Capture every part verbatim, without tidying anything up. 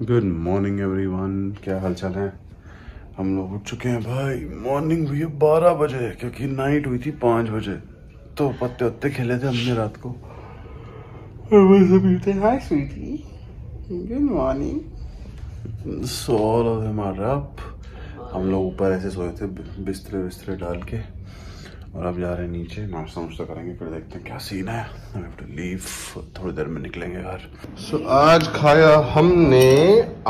Good morning everyone, क्या हालचाल है। हम लोग उठ चुके हैं भाई। मॉर्निंग हुई है बारह बजे क्योंकि नाइट हुई थी पाँच बजे। तो पत्ते उत्ते खेले थे हमने रात को। Hi sweetie, good morning. So all of them are up. हम लोग ऊपर ऐसे सोए थे बिस्तरे बिस्तरे डाल के, और अब जा रहे हैं नीचे। नाश्ता वाश्ता करेंगे, फिर देखते हैं क्या सीन है। आई हैव टू लीव, थोड़ी देर में निकलेंगे घर। सो so, आज खाया हमने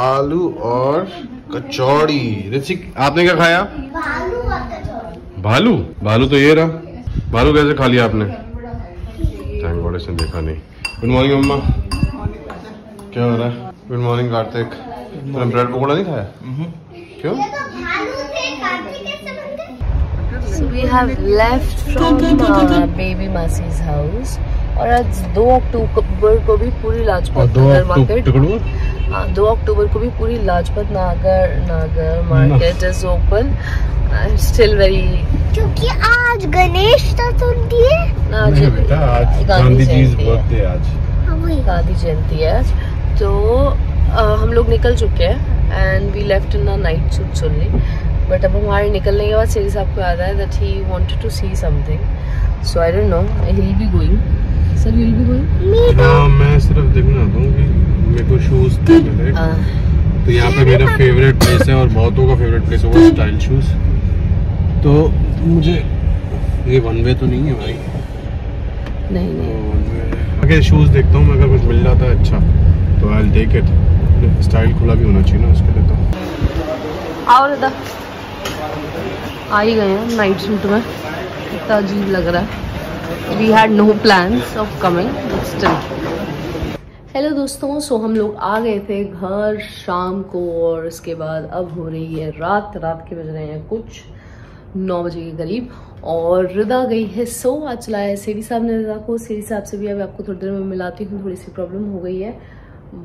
आलू और कचौड़ी। ऋतिक आपने क्या खाया? भालू और कचौड़ी। भालू भालू तो ये रहा। भालू कैसे खा लिया आपने? थैंक गॉड इसने देखा नहीं। गुड मॉर्निंग मम्मा, क्या हो रहा है? Good morning Kartik. तुमने ब्रेड पकौड़ा नहीं खाया क्यों? So we have left from uh, baby Masi's house और आज दो अक्टूबर को भी पूरी लाजपत नगर मार्केट दो अक्टूबर को भी पूरी Lajpat Nagar Nagar market is open still very, क्योंकि आज गणेश चतुर्थी है। आज गांधी जयंती है, आज गांधी जयंती है। तो हम लोग निकल चुके हैं and we left in the night suit only. But अब हमारे निकलने के बाद सेठी साहब को याद आया that he wanted to see something. So I don't know, he will be going. Sir will be going. हां, मैं सिर्फ देखना आता हूं कि मेरे को शूज मिले। तो यहाँ पे मेरा फेवरेट प्लेस है और बहुतों का फेवरेट प्लेस होगा स्टाइल शूज। तो मुझे ये वन वे तो नहीं है भाई? नहीं नहीं, अगर शूज देखता हूँ मैं, अगर कुछ मिल जाता है अच्छा तो I will take it. Style खुला भी होना चाहिए ना उसके लिए। तो आओ दादा, आ ही गए हैं नाइट शूट में। इतना अजीब लग रहा है। We had no plans of coming still. Hello दोस्तों, सो हम लोग आ गए थे घर शाम को, और इसके बाद अब हो रही है रात। रात के बज रहे हैं कुछ नौ बजे के करीब, और रिदा गई है सो। आज चलाया सेठी साहब ने रिदा को। सेठी साहब से भी अब आपको थोड़ी देर में मिलाती हूँ। थोड़ी सी प्रॉब्लम हो गई है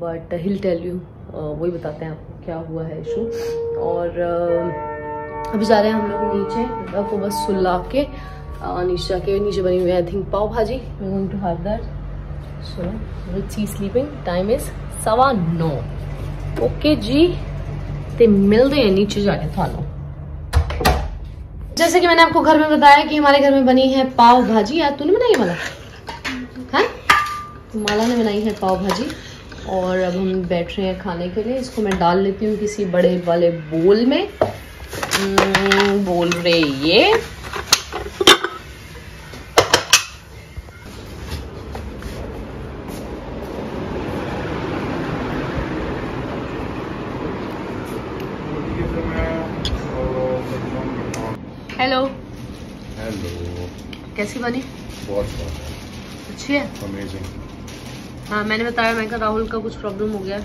but he will tell you, वही बताते हैं आपको क्या हुआ है इशू। और uh, अभी जा रहे हैं हम लोग नीचे। रिदा को बस सुला के नीचे जाके, नीचे बनी हुई आई think pav bhaji. We going to have that. So she is sleeping. Time is सवा नौ। ओके जी, ते मिलते हैं नीचे जाके थानू। जैसे कि मैंने आपको घर में बताया कि हमारे घर में बनी है पाव भाजी। यार तूने बनाई माला? हाँ, माला ने बनाई है पाव भाजी। और अब हम बैठ रहे हैं खाने के लिए। इसको मैं डाल लेती हूँ किसी बड़े वाले बोल में। बोल रहे ये हेलो हेलो, कैसी बनी? बहुत अच्छी है। हाँ, मैंने बताया, मैं कहा राहुल का कुछ प्रॉब्लम हो गया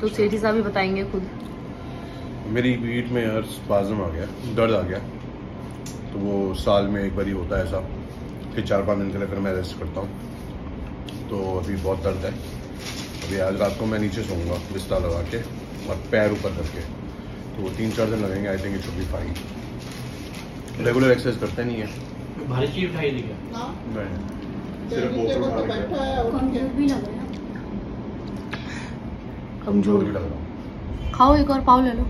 तो सेठी साहब ही बताएंगे खुद। मेरी पीठ में यार स्पाज़म आ गया, दर्द आ गया। तो वो साल में एक बार ही होता है ऐसा कि चार पाँच दिन के लिए फिर मैं रेस्ट करता हूँ। तो अभी बहुत दर्द है। अभी आज रात को मैं नीचे सोऊंगा बिस्तर लगा के और पैर ऊपर करके। तो वो तीन चार दिन लगेंगे। I think it should be fine. Regular exercise करते नहीं है। भारी चीज उठाई नहीं क्या? नहीं, सिर्फ वो कमजोर भी लग रहा हूँ। खाओ, एक और पाव ले लो,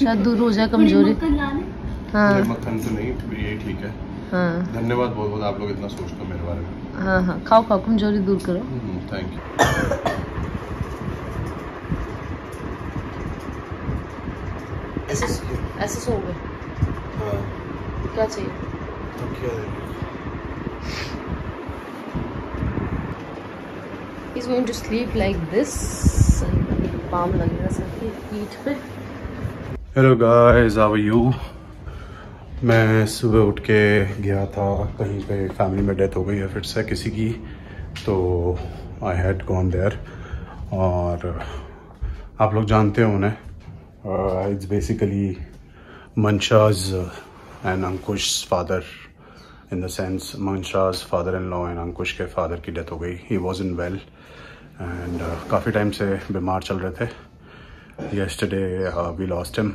शायद दूर हो जाए कमजोरी। हाँ मक्खन तो नहीं, ये ठीक है। हाँ, धन्यवाद बहुत बहुत, आप लोग इतना सोचते हो मेरे बारे में। हाँ हाँ, खाओ खाओ, कमजोरी दूर करो। Thank you. ऐसे ऐसे सो गए? हाँ, क्या चाहिए? तो क्या है? He's going to sleep like this. पाम लग रहा है पीठ पे। Hello guys, how are you. मैं सुबह उठ के गया था कहीं पे, फैमिली में डेथ हो गई है फिर से किसी की। तो आई हैड गॉन देयर, और आप लोग जानते हो उन्हें। It's basically Mansha's and Ankush father, in the sense Mansha's father in law and Ankush के फादर की डेथ हो गई। He was in well and काफ़ी टाइम से बीमार चल रहे थे। Yesterday uh, we lost him.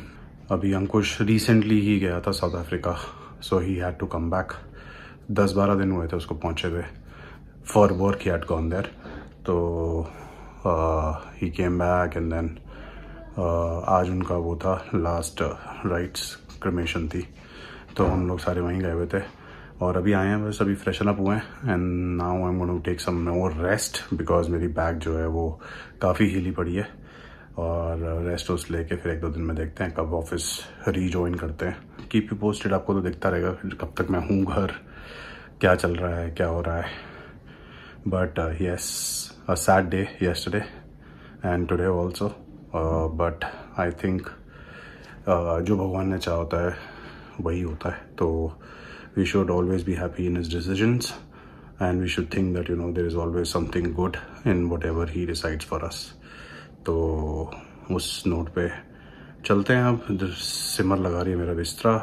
अभी अंकुश recently ही गया था South Africa, so he had to come back. दस बारह दिन हुए थे उसको पहुँचे हुए। For work he had gone there. तो uh, he came back and then आज उनका वो था लास्ट राइट्स क्रेमेशन थी, तो हम लोग सारे वहीं गए हुए थे और अभी आए हैं, बस अभी फ्रेशन अप हुए हैं। And now I am going to take some more rest because मेरी बैग जो है वो काफ़ी हिली पड़ी है, और रेस्ट उस लेके फिर एक दो दिन में देखते हैं कब ऑफिस रीजॉइन करते हैं। कीप यू पोस्टेड, आपको तो देखता रहेगा कब तक मैं हूँ घर, क्या चल रहा है, क्या हो रहा है। But yes, a sad day yesterday and today also, but I think जो भगवान ने चाहा होता है वही होता है। तो we should always be happy in his decisions and we should think that you know there is always something good in whatever he decides for us. तो उस नोट पे चलते हैं। अब सिमर लगा रही है मेरा बिस्तरा,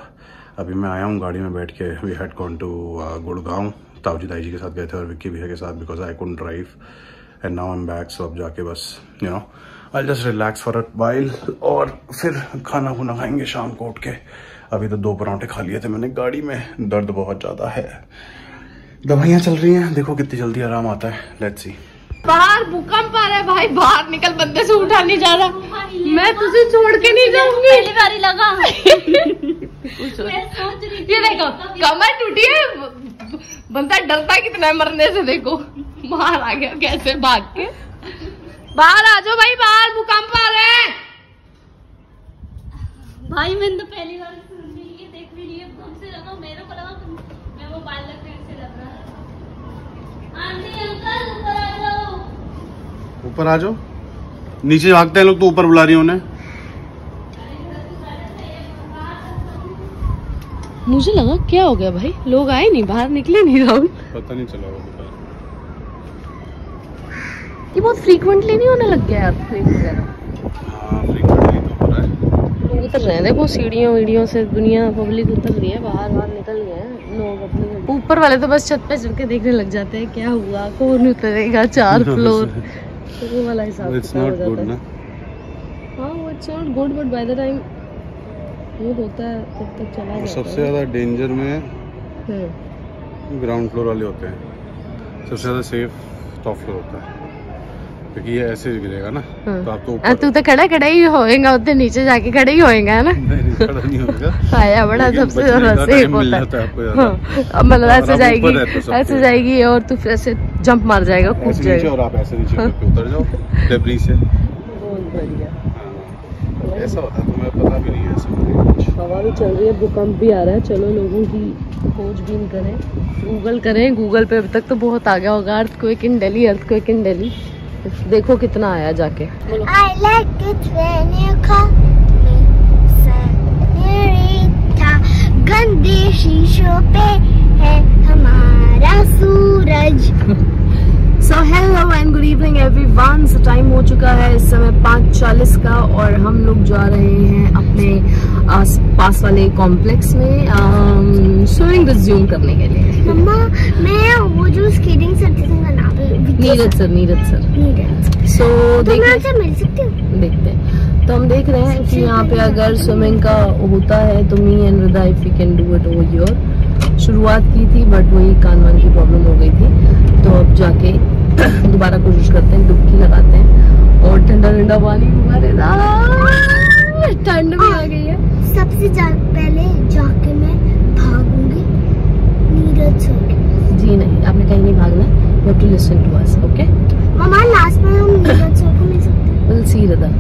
अभी मैं आया हूँ गाड़ी में बैठ के। We had gone to Gurgaon, ताऊजी ताई जी के साथ गए थे और विक्की भैया के साथ, because I couldn't drive and now I am back. So अब जाके बस you know I just relax for a while और फिर खाना खुना खाएंगे शाम को उठ के। अभी तो दो परांठे खा लिए थे मैंने गाड़ी में, दर्द बहुत ज़्यादा है, दवाइयाँ चल रही हैं, देखो कितनी जल्दी आराम आता है, लेट्स सी। बाहर भूकंप आ रहा है भाई, बाहर निकल, बंदे से उठा नहीं जा रहा, मैं तुझे छोड़ के नहीं जाऊंगी। पहली बारी लगा ये देखो कमर टूटी है, बंदा डरता कितना है मरने से, देखो बाहर आ गया कैसे भाग के। बाहर आ जाओ भाई, बाहर भूकंप आ रहा है भाई, मैंने तो पहली बार सुन ली, देख भी लिए, कौन से लगा, मेरे को लगा मैं वो बाल लग लग रहा है। ऊपर आ जाओ, नीचे भागते हैं लोग तो ऊपर बुला रही उन्हें। मुझे लगा क्या हो गया भाई, लोग आए नहीं, बाहर निकले नहीं, राहुल पता नहीं चला होगा। ये बहुत फ्रीक्वेंटली नहीं होने लग गया यार, लोग उतर रहे हैं, देखो सीढ़ियों वीडियो से दुनिया पब्लिक उतर रही है, बाहर बाहर निकल गए हैं लोग अपने। ऊपर वाले तो बस छत पे चढ़ के देखने लग जाते हैं क्या हुआ, कौन उतरेगा चार फ्लोर, तो वो वाला हिसाब किताब हो जाता है। हाँ वो it's not good, but by the time वो होता है तब तक चला जाता है। सबसे ज़्यादा डेंजर में ग्राउंड फ्लोर वाले होते हैं, सबसे ज़्यादा सेफ टॉप फ्लोर होता है, क्योंकि ये ऐसे गिरेगा ना। हाँ। तो आप तो ऊपर, तू तो खड़ा खड़ा ही होएगा, उतने नीचे जाके खड़े ही होएगा है ना। नहीं खड़ा नहीं होगा, आया बड़ा सबसे ज़्यादा सेफ होता है आपको, मतलब ऐसे जाएगी ऐसे जाएगी और तू फिर ऐसे जंप मार जाएगा, कूद जाएगा और आप ऐसे नीचे उतर जाओ डेब्री से। ऐसा होता है तुम्हें पता भी नहीं है, हवा भी चल रही है, भूकंप भी आ रहा है। चलो लोगों की खोजबीन करें, गूगल करें, गूगल पे अभी तक तो बहुत आ गया होगा, earthquake in Delhi, earthquake in Delhi, देखो कितना आया जाके। I like it when you call me senorita, गंदे शीशों पे है हमारा सूरज। So hello and good evening everyone। So time हो चुका है इस समय पाँच चालीस का, और हम लोग जा रहे हैं अपने आस पास वाले कॉम्प्लेक्स में स्विमिंग रिज्यूम करने के लिए। मम्मा मैं वो जो स्केटिंग सर्टिफिकेट का नाम Neeraj sir Neeraj sir Neeraj so देख देखते हैं। तो हम देख रहे हैं कि यहाँ पे अगर स्विमिंग का होता है तो मी एंड विदा if you can do it over your, शुरुआत की थी बट वही कान वान की प्रॉब्लम हो गई थी, तो अब जाके दोबारा कोशिश करते हैं, डुबकी लगाते हैं और ठंडा ठंडा पानी हमारे ठंड भी आ गई है। सबसे पहले जाके मैं भागूंगी नीरज सर। जी नहीं, आपने कहीं नहीं भागना, you have to listen to us, okay? Mama, last में हम नीरज सर को मिल सकते हैं। We'll see रदा।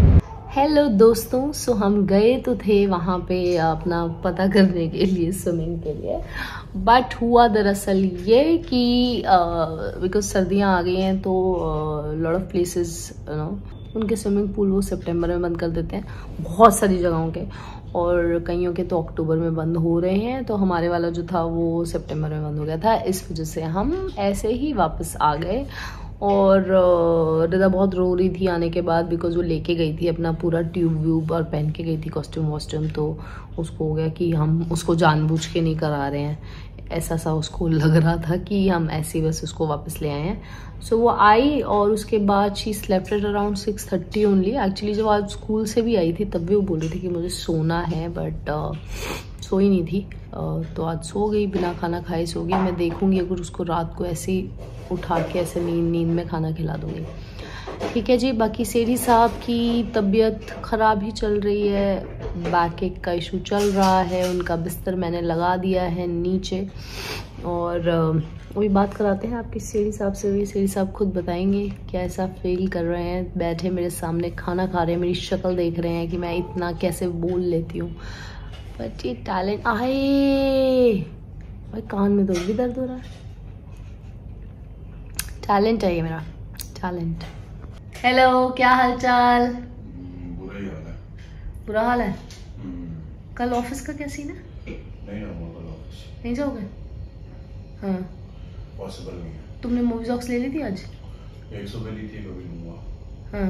हेलो दोस्तों, सो हम गए तो थे वहाँ पे अपना पता करने के लिए स्विमिंग के लिए, बट हुआ दरअसल ये कि बिकॉज सर्दियाँ आ गई हैं तो lot of places you know उनके स्विमिंग पूल वो सितंबर में बंद कर देते हैं बहुत सारी जगहों के, और कईयों के तो अक्टूबर में बंद हो रहे हैं, तो हमारे वाला जो था वो सितंबर में बंद हो गया था, इस वजह से हम ऐसे ही वापस आ गए। और रदा बहुत रो रही थी आने के बाद, बिकॉज वो लेके गई थी अपना पूरा ट्यूब व्यूब और पहन के गई थी कॉस्ट्यूम वॉस्ट्यूम, तो उसको हो गया कि हम उसको जानबूझ के नहीं करा रहे हैं, ऐसा सा उसको लग रहा था कि हम ऐसे बस उसको वापस ले आए हैं। सो वो आई और उसके बाद she slept at around six thirty only. Actually जब आज स्कूल से भी आई थी तब भी वो बोल रही थी कि मुझे सोना है, बट uh, सोई नहीं थी, uh, तो आज सो गई बिना खाना खाए सो गई। मैं देखूंगी अगर उसको रात को ऐसे उठा के ऐसे नींद नींद में खाना खिला दूंगी। ठीक है जी। बाकी सेठी साहब की तबीयत ख़राब ही चल रही है, बैक एक का इशू चल रहा है, उनका बिस्तर मैंने लगा दिया है नीचे। और वही बात कराते हैं आपकी सेठी साहब से, भी सेठी साहब खुद बताएंगे क्या ऐसा फील कर रहे हैं। बैठे मेरे सामने खाना खा रहे हैं, मेरी शक्ल देख रहे हैं कि मैं इतना कैसे बोल लेती हूँ। बट ये टैलेंट आए भाई, कान में तो भी दर्द हो रहा है। टैलेंट है ये मेरा, टैलेंट। हेलो, क्या हाल चाल? बुरा हाल है। कल ऑफिस का क्या सीन है? नहीं ऑफिस नहीं जाओगे? हाँ पॉसिबल नहीं है। तुमने मूवी बॉक्स ले ली थी आज? एक सौ ली थी, कभी लूंगा। हाँ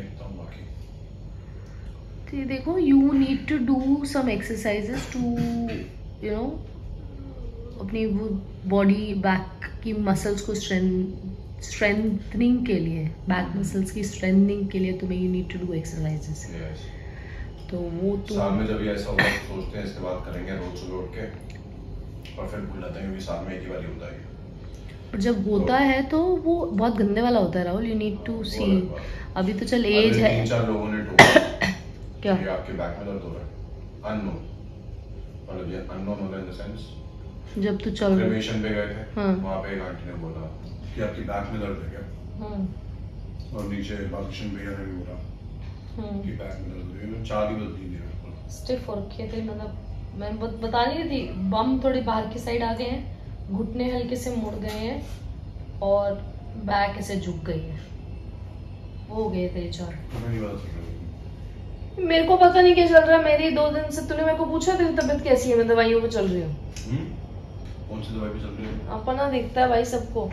देखता हूँ बाकी। तो देखो, you need to do some exercises to you know अपनी वो बॉडी, बैक की मसल्स को स्ट्रेंथ स्ट्रेंथनिंग के लिए, बैक मसल्स की स्ट्रेंथनिंग के लिए तुम्हें you need to do exercises. तो वो तो साल में जब ऐसा होगा सोचते हैं इसके बाद करेंगे रोज सुबह उठ के, और फिर भूल जाते हैं क्योंकि साल में एक ही बार होता है। पर जब होता तो, है तो वो बहुत गंदे वाला होता है Rahul. You need to see, अभी तो चल एज है। चार लोगों ने टोका क्या ये आपके बैक में दर्द हो रहा है, अननोन, मतलब ये अननोन होता है इन द सेंस। जब तू चल रिलेशन पे गए थे वहां पे एक आंटी ने बोला कि आपकी बैक में दर्द है क्या, हम्म, और नीचे बालकृष्ण भैया ने भी बोला कि बैक में दर्द है। चार ही बदली दिया, स्टिफ और खेते, मतलब मैं बता नहीं रही थी। बम थोड़ी बाहर की साइड आ गए हैं, घुटने हल्के से मुड़ गए हैं, और बैक ऐसे झुक गई है। वो हो गए थे चार। मेरे को पता नहीं क्या चल रहा है मेरी। दो दिन से तूने मेरे को पूछा तेरी तबीयत कैसी है, मैं दवाइयों पे चल रही हूँ। कौन सी दवाई पे चल रही है? अपना दिखता है भाई सबको।